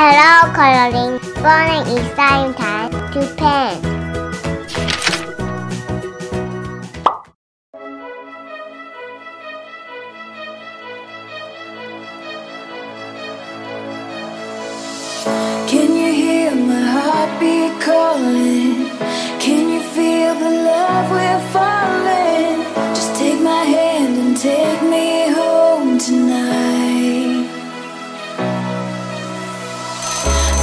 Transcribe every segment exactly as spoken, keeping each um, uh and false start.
Hello, coloring. Morning is time time to paint. Can you hear my heartbeat calling? Can you feel the love we're falling? Just take my hand and take me home tonight.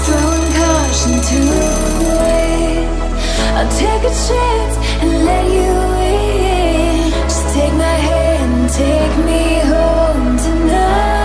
Throwing caution to the wind, I'll take a chance and let you in. Just take my hand and take me home tonight.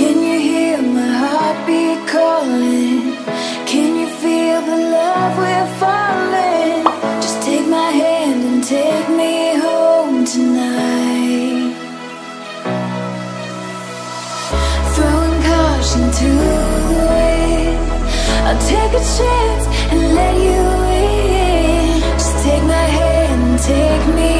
Can you hear my heartbeat calling? Can you feel the love we're falling? Just take my hand and take me home tonight. Throwing caution to the wind, I'll take a chance and let you in. Just take my hand and take me